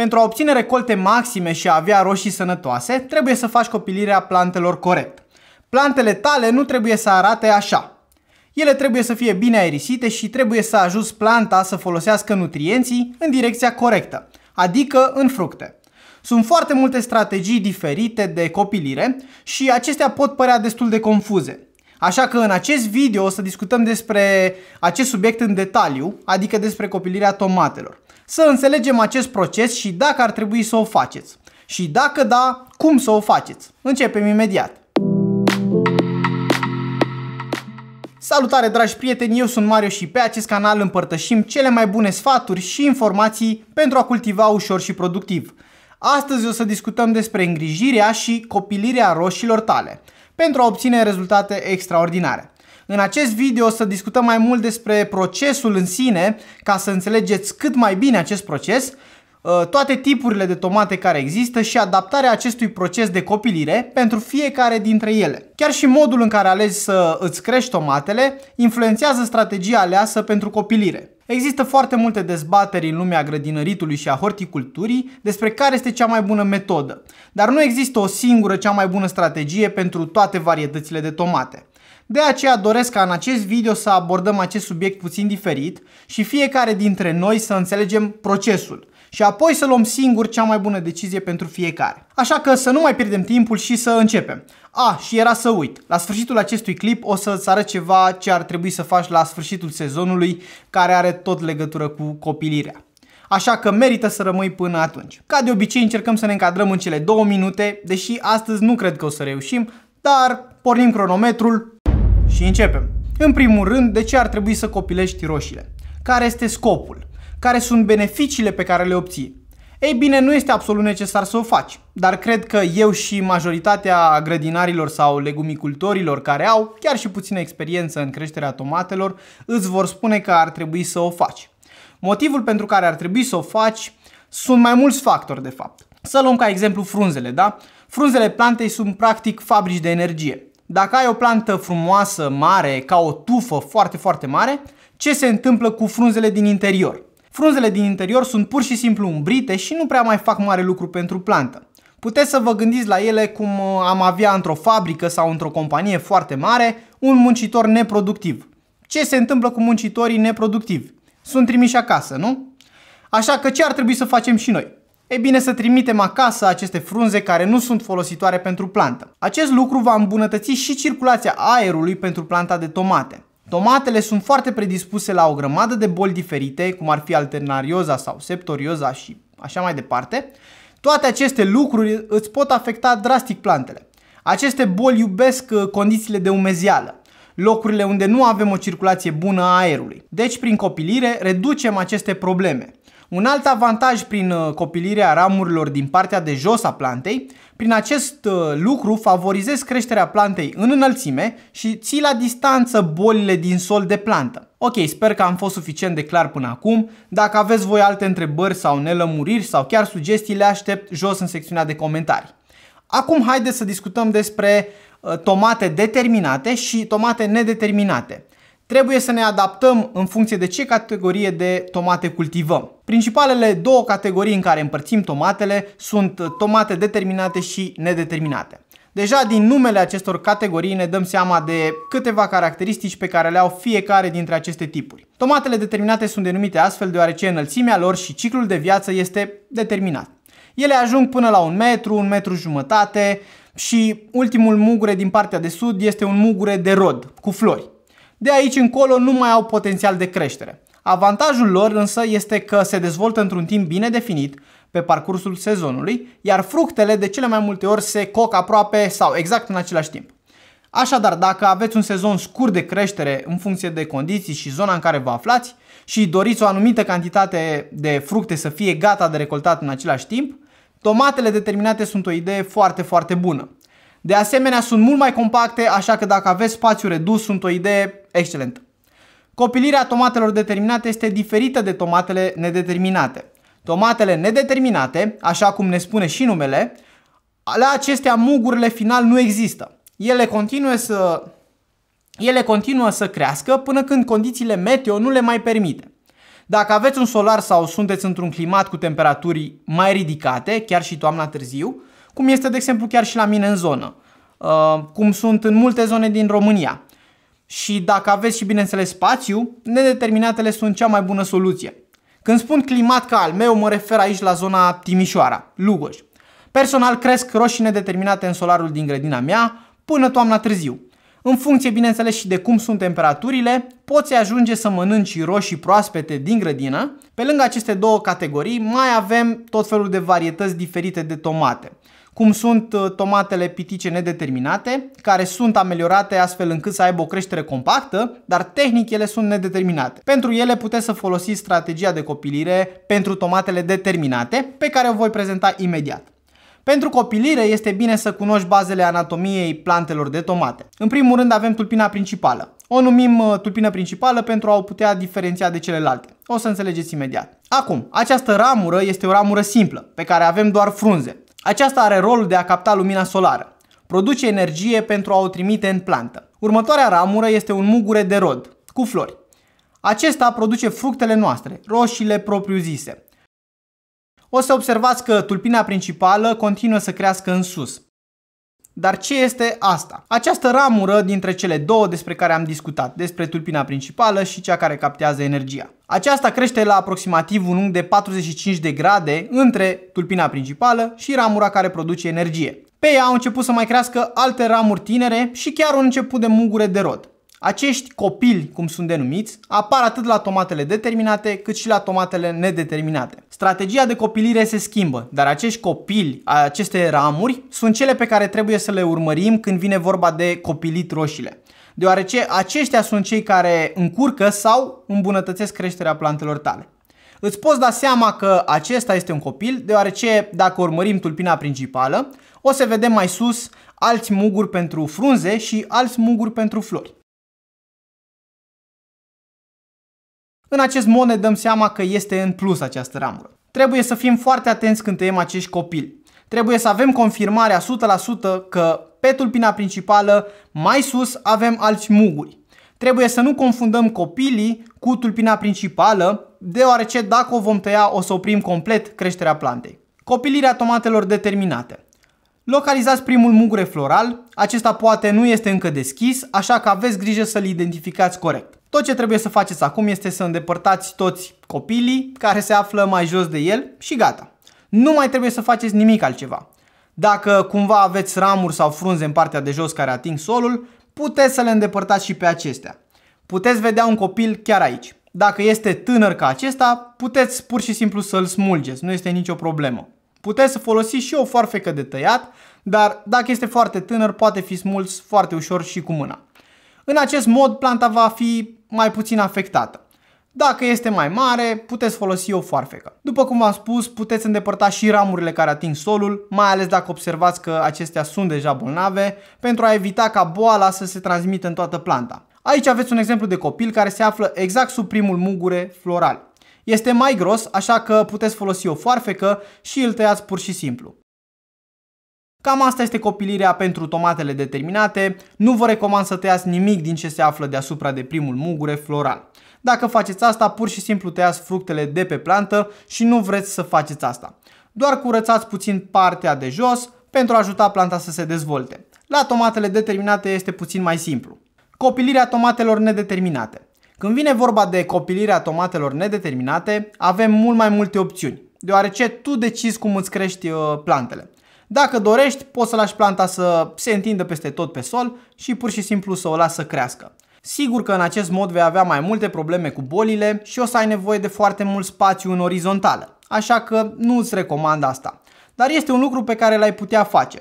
Pentru a obține recolte maxime și a avea roșii sănătoase, trebuie să faci copilirea plantelor corect. Plantele tale nu trebuie să arate așa. Ele trebuie să fie bine aerisite și trebuie să ajuți planta să folosească nutrienții în direcția corectă, adică în fructe. Sunt foarte multe strategii diferite de copilire și acestea pot părea destul de confuze. Așa că în acest video o să discutăm despre acest subiect în detaliu, adică despre copilirea tomatelor. Să înțelegem acest proces și dacă ar trebui să o faceți. Și dacă da, cum să o faceți. Începem imediat! Salutare dragi prieteni, eu sunt Mario și pe acest canal împărtășim cele mai bune sfaturi și informații pentru a cultiva ușor și productiv. Astăzi o să discutăm despre îngrijirea și copilirea roșilor tale, pentru a obține rezultate extraordinare. În acest video o să discutăm mai mult despre procesul în sine, ca să înțelegeți cât mai bine acest proces, toate tipurile de tomate care există și adaptarea acestui proces de copilire pentru fiecare dintre ele. Chiar și modul în care alegi să îți crești tomatele influențează strategia aleasă pentru copilire. Există foarte multe dezbateri în lumea grădinăritului și a horticulturii despre care este cea mai bună metodă, dar nu există o singură cea mai bună strategie pentru toate varietățile de tomate. De aceea doresc ca în acest video să abordăm acest subiect puțin diferit și fiecare dintre noi să înțelegem procesul și apoi să luăm singur cea mai bună decizie pentru fiecare. Așa că să nu mai pierdem timpul și să începem. Și era să uit. La sfârșitul acestui clip o să-ți arăt ceva ce ar trebui să faci la sfârșitul sezonului, care are tot legătură cu copilirea. Așa că merită să rămâi până atunci. Ca de obicei încercăm să ne încadrăm în cele 2 minute, deși astăzi nu cred că o să reușim, dar pornim cronometrul și începem. În primul rând, de ce ar trebui să copilești roșiile? Care este scopul? Care sunt beneficiile pe care le obții? Ei bine, nu este absolut necesar să o faci, dar cred că eu și majoritatea grădinarilor sau legumicultorilor care au chiar și puțină experiență în creșterea tomatelor îți vor spune că ar trebui să o faci. Motivul pentru care ar trebui să o faci sunt mai mulți factori de fapt. Să luăm ca exemplu frunzele, da? Frunzele plantei sunt practic fabrici de energie. Dacă ai o plantă frumoasă, mare, ca o tufă foarte, foarte mare, ce se întâmplă cu frunzele din interior? Frunzele din interior sunt pur și simplu umbrite și nu prea mai fac mare lucru pentru plantă. Puteți să vă gândiți la ele cum am avea într-o fabrică sau într-o companie foarte mare un muncitor neproductiv. Ce se întâmplă cu muncitorii neproductivi? Sunt trimiși acasă, nu? Așa că ce ar trebui să facem și noi? E bine, să trimitem acasă aceste frunze care nu sunt folositoare pentru plantă. Acest lucru va îmbunătăți și circulația aerului pentru planta de tomate. Tomatele sunt foarte predispuse la o grămadă de boli diferite, cum ar fi alternaria sau septorioza și așa mai departe. Toate aceste lucruri îți pot afecta drastic plantele. Aceste boli iubesc condițiile de umezeală, locurile unde nu avem o circulație bună a aerului. Deci, prin copilire, reducem aceste probleme. Un alt avantaj prin copilirea ramurilor din partea de jos a plantei, prin acest lucru favorizezi creșterea plantei în înălțime și ții la distanță bolile din sol de plantă. Ok, sper că am fost suficient de clar până acum. Dacă aveți voi alte întrebări sau nelămuriri sau chiar sugestii, le aștept jos în secțiunea de comentarii. Acum haideți să discutăm despre tomate determinate și tomate nedeterminate. Trebuie să ne adaptăm în funcție de ce categorie de tomate cultivăm. Principalele două categorii în care împărțim tomatele sunt tomate determinate și nedeterminate. Deja din numele acestor categorii ne dăm seama de câteva caracteristici pe care le au fiecare dintre aceste tipuri. Tomatele determinate sunt denumite astfel deoarece înălțimea lor și ciclul de viață este determinat. Ele ajung până la 1 metru, 1 metru jumătate și ultimul mugure din partea de sud este un mugure de rod, cu flori. De aici încolo nu mai au potențial de creștere. Avantajul lor însă este că se dezvoltă într-un timp bine definit pe parcursul sezonului, iar fructele de cele mai multe ori se coc aproape sau exact în același timp. Așadar, dacă aveți un sezon scurt de creștere în funcție de condiții și zona în care vă aflați și doriți o anumită cantitate de fructe să fie gata de recoltat în același timp, tomatele determinate sunt o idee foarte, foarte bună. De asemenea, sunt mult mai compacte, așa că dacă aveți spațiu redus, sunt o idee excelentă. Copilirea tomatelor determinate este diferită de tomatele nedeterminate. Tomatele nedeterminate, așa cum ne spune și numele, la acestea mugurile final nu există. Ele continuă să crească până când condițiile meteo nu le mai permite. Dacă aveți un solar sau sunteți într-un climat cu temperaturi mai ridicate, chiar și toamna târziu, cum este de exemplu chiar și la mine în zonă, cum sunt în multe zone din România. Și dacă aveți și bineînțeles spațiu, nedeterminatele sunt cea mai bună soluție. Când spun climat ca al meu, mă refer aici la zona Timișoara, Lugoj. Personal cresc roșii nedeterminate în solarul din grădina mea până toamna târziu. În funcție, bineînțeles, și de cum sunt temperaturile, poți ajunge să mănânci roșii proaspete din grădină. Pe lângă aceste două categorii, mai avem tot felul de varietăți diferite de tomate, cum sunt tomatele pitice nedeterminate, care sunt ameliorate astfel încât să aibă o creștere compactă, dar tehnic ele sunt nedeterminate. Pentru ele puteți să folosiți strategia de copilire pentru tomatele determinate, pe care o voi prezenta imediat. Pentru copilire este bine să cunoști bazele anatomiei plantelor de tomate. În primul rând avem tulpina principală. O numim tulpină principală pentru a o putea diferenția de celelalte. O să înțelegeți imediat. Acum, această ramură este o ramură simplă, pe care avem doar frunze. Aceasta are rolul de a capta lumina solară. Produce energie pentru a o trimite în plantă. Următoarea ramură este un mugure de rod, cu flori. Acesta produce fructele noastre, roșiile propriu-zise. O să observați că tulpina principală continuă să crească în sus. Dar ce este asta? Această ramură dintre cele două despre care am discutat, despre tulpina principală și cea care captează energia. Aceasta crește la aproximativ un unghi de 45 de grade între tulpina principală și ramura care produce energie. Pe ea au început să mai crească alte ramuri tinere și chiar un început de mugure de rod. Acești copili, cum sunt denumiți, apar atât la tomatele determinate cât și la tomatele nedeterminate. Strategia de copilire se schimbă, dar acești copili, aceste ramuri, sunt cele pe care trebuie să le urmărim când vine vorba de copilit roșiile, deoarece aceștia sunt cei care încurcă sau îmbunătățesc creșterea plantelor tale. Îți poți da seama că acesta este un copil, deoarece dacă urmărim tulpina principală, o să vedem mai sus alți muguri pentru frunze și alți muguri pentru flori. În acest mod ne dăm seama că este în plus această ramură. Trebuie să fim foarte atenți când tăiem acești copili. Trebuie să avem confirmarea 100% că pe tulpina principală mai sus avem alți muguri. Trebuie să nu confundăm copilii cu tulpina principală, deoarece dacă o vom tăia o să oprim complet creșterea plantei. Copilirea tomatelor determinate. Localizați primul mugure floral, acesta poate nu este încă deschis, așa că aveți grijă să-l identificați corect. Tot ce trebuie să faceți acum este să îndepărtați toți copilii care se află mai jos de el și gata. Nu mai trebuie să faceți nimic altceva. Dacă cumva aveți ramuri sau frunze în partea de jos care ating solul, puteți să le îndepărtați și pe acestea. Puteți vedea un copil chiar aici. Dacă este tânăr ca acesta, puteți pur și simplu să-l smulgeți, nu este nicio problemă. Puteți să folosiți și o foarfecă de tăiat, dar dacă este foarte tânăr, poate fi smuls foarte ușor și cu mâna. În acest mod, planta va fi mai puțin afectată. Dacă este mai mare, puteți folosi o foarfecă. După cum v-am spus, puteți îndepărta și ramurile care ating solul, mai ales dacă observați că acestea sunt deja bolnave, pentru a evita ca boala să se transmită în toată planta. Aici aveți un exemplu de copil care se află exact sub primul mugure floral. Este mai gros, așa că puteți folosi o foarfecă și îl tăiați pur și simplu. Cam asta este copilirea pentru tomatele determinate, nu vă recomand să tăiați nimic din ce se află deasupra de primul mugure floral. Dacă faceți asta, pur și simplu tăiați fructele de pe plantă și nu vreți să faceți asta. Doar curățați puțin partea de jos pentru a ajuta planta să se dezvolte. La tomatele determinate este puțin mai simplu. Copilirea tomatelor nedeterminate. Când vine vorba de copilirea tomatelor nedeterminate, avem mult mai multe opțiuni, deoarece tu decizi cum îți crești plantele. Dacă dorești, poți să lași planta să se întindă peste tot pe sol și pur și simplu să o lași să crească. Sigur că în acest mod vei avea mai multe probleme cu bolile și o să ai nevoie de foarte mult spațiu în orizontală, așa că nu îți recomand asta. Dar este un lucru pe care l-ai putea face.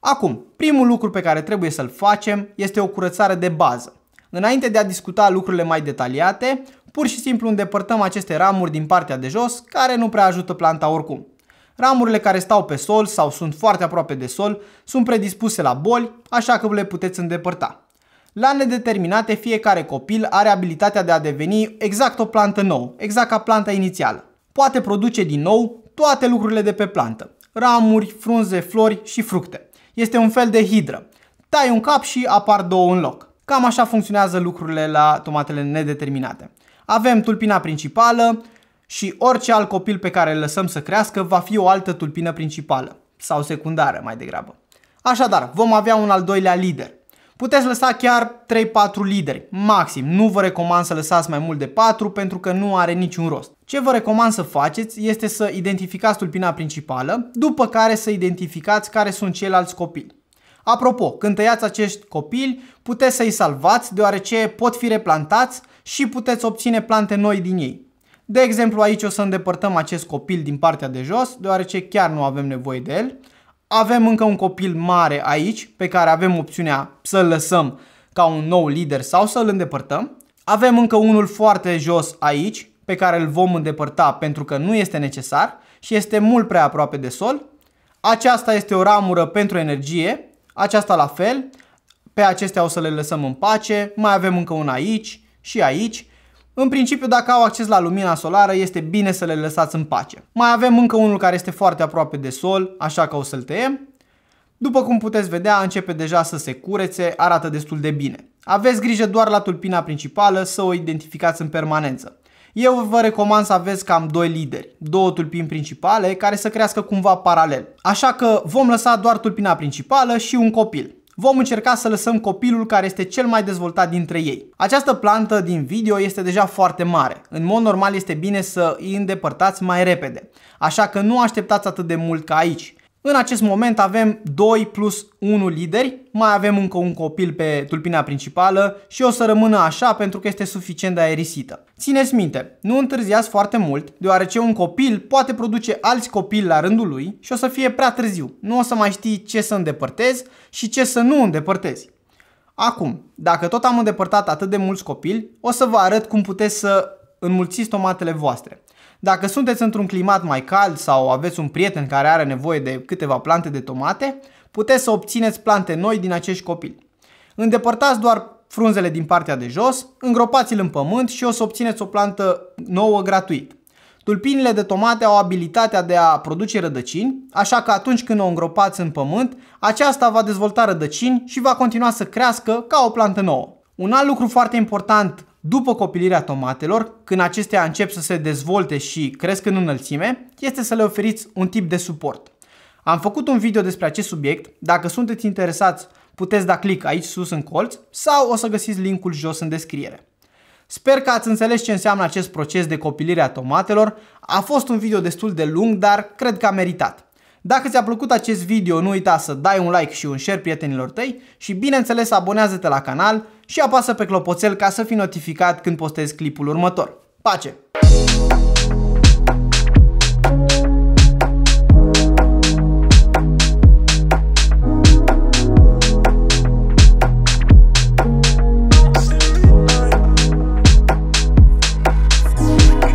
Acum, primul lucru pe care trebuie să-l facem este o curățare de bază. Înainte de a discuta lucrurile mai detaliate, pur și simplu îndepărtăm aceste ramuri din partea de jos, care nu prea ajută planta oricum. Ramurile care stau pe sol sau sunt foarte aproape de sol sunt predispuse la boli, așa că le puteți îndepărta. La nedeterminate, fiecare copil are abilitatea de a deveni exact o plantă nouă, exact ca planta inițială. Poate produce din nou toate lucrurile de pe plantă, ramuri, frunze, flori și fructe. Este un fel de hidră. Tai un cap și apar două în loc. Cam așa funcționează lucrurile la tomatele nedeterminate. Avem tulpina principală și orice alt copil pe care îl lăsăm să crească va fi o altă tulpină principală sau secundară mai degrabă. Așadar, vom avea un al doilea lider. Puteți lăsa chiar 3-4 lideri, maxim. Nu vă recomand să lăsați mai mult de 4 pentru că nu are niciun rost. Ce vă recomand să faceți este să identificați tulpina principală, după care să identificați care sunt ceilalți copili. Apropo, când tăiați acești copili, puteți să-i salvați deoarece pot fi replantați și puteți obține plante noi din ei. De exemplu, aici o să îndepărtăm acest copil din partea de jos, deoarece chiar nu avem nevoie de el. Avem încă un copil mare aici, pe care avem opțiunea să-l lăsăm ca un nou lider sau să-l îndepărtăm. Avem încă unul foarte jos aici, pe care îl vom îndepărta pentru că nu este necesar și este mult prea aproape de sol. Aceasta este o ramură pentru energie, aceasta la fel. Pe acestea o să le lăsăm în pace, mai avem încă un aici și aici. În principiu, dacă au acces la lumina solară, este bine să le lăsați în pace. Mai avem încă unul care este foarte aproape de sol, așa că o să-l tăiem. După cum puteți vedea, începe deja să se curețe, arată destul de bine. Aveți grijă doar la tulpina principală să o identificați în permanență. Eu vă recomand să aveți cam 2 lideri, 2 tulpini principale care să crească cumva paralel. Așa că vom lăsa doar tulpina principală și un copil. Vom încerca să lăsăm copilul care este cel mai dezvoltat dintre ei. Această plantă din video este deja foarte mare. În mod normal este bine să îi îndepărtați mai repede. Așa că nu așteptați atât de mult ca aici. În acest moment avem 2 plus 1 lideri. Mai avem încă un copil pe tulpina principală și o să rămână așa pentru că este suficient de aerisită. Țineți minte, nu întârziați foarte mult, deoarece un copil poate produce alți copili la rândul lui și o să fie prea târziu. Nu o să mai știi ce să îndepărtezi și ce să nu îndepărtezi. Acum, dacă tot am îndepărtat atât de mulți copili, o să vă arăt cum puteți să înmulțiți tomatele voastre. Dacă sunteți într-un climat mai cald sau aveți un prieten care are nevoie de câteva plante de tomate, puteți să obțineți plante noi din acești copili. Îndepărtați doar frunzele din partea de jos, îngropați-l în pământ și o să obțineți o plantă nouă gratuit. Tulpinile de tomate au abilitatea de a produce rădăcini, așa că atunci când o îngropați în pământ, aceasta va dezvolta rădăcini și va continua să crească ca o plantă nouă. Un alt lucru foarte important după copilirea tomatelor, când acestea încep să se dezvolte și cresc în înălțime, este să le oferiți un tip de suport. Am făcut un video despre acest subiect, dacă sunteți interesați puteți da click aici sus în colț sau o să găsiți linkul jos în descriere. Sper că ați înțeles ce înseamnă acest proces de copilire a tomatelor, a fost un video destul de lung, dar cred că a meritat. Dacă ți-a plăcut acest video, nu uita să dai un like și un share prietenilor tăi și bineînțeles abonează-te la canal și apasă pe clopoțel ca să fii notificat când postez clipul următor. Pace!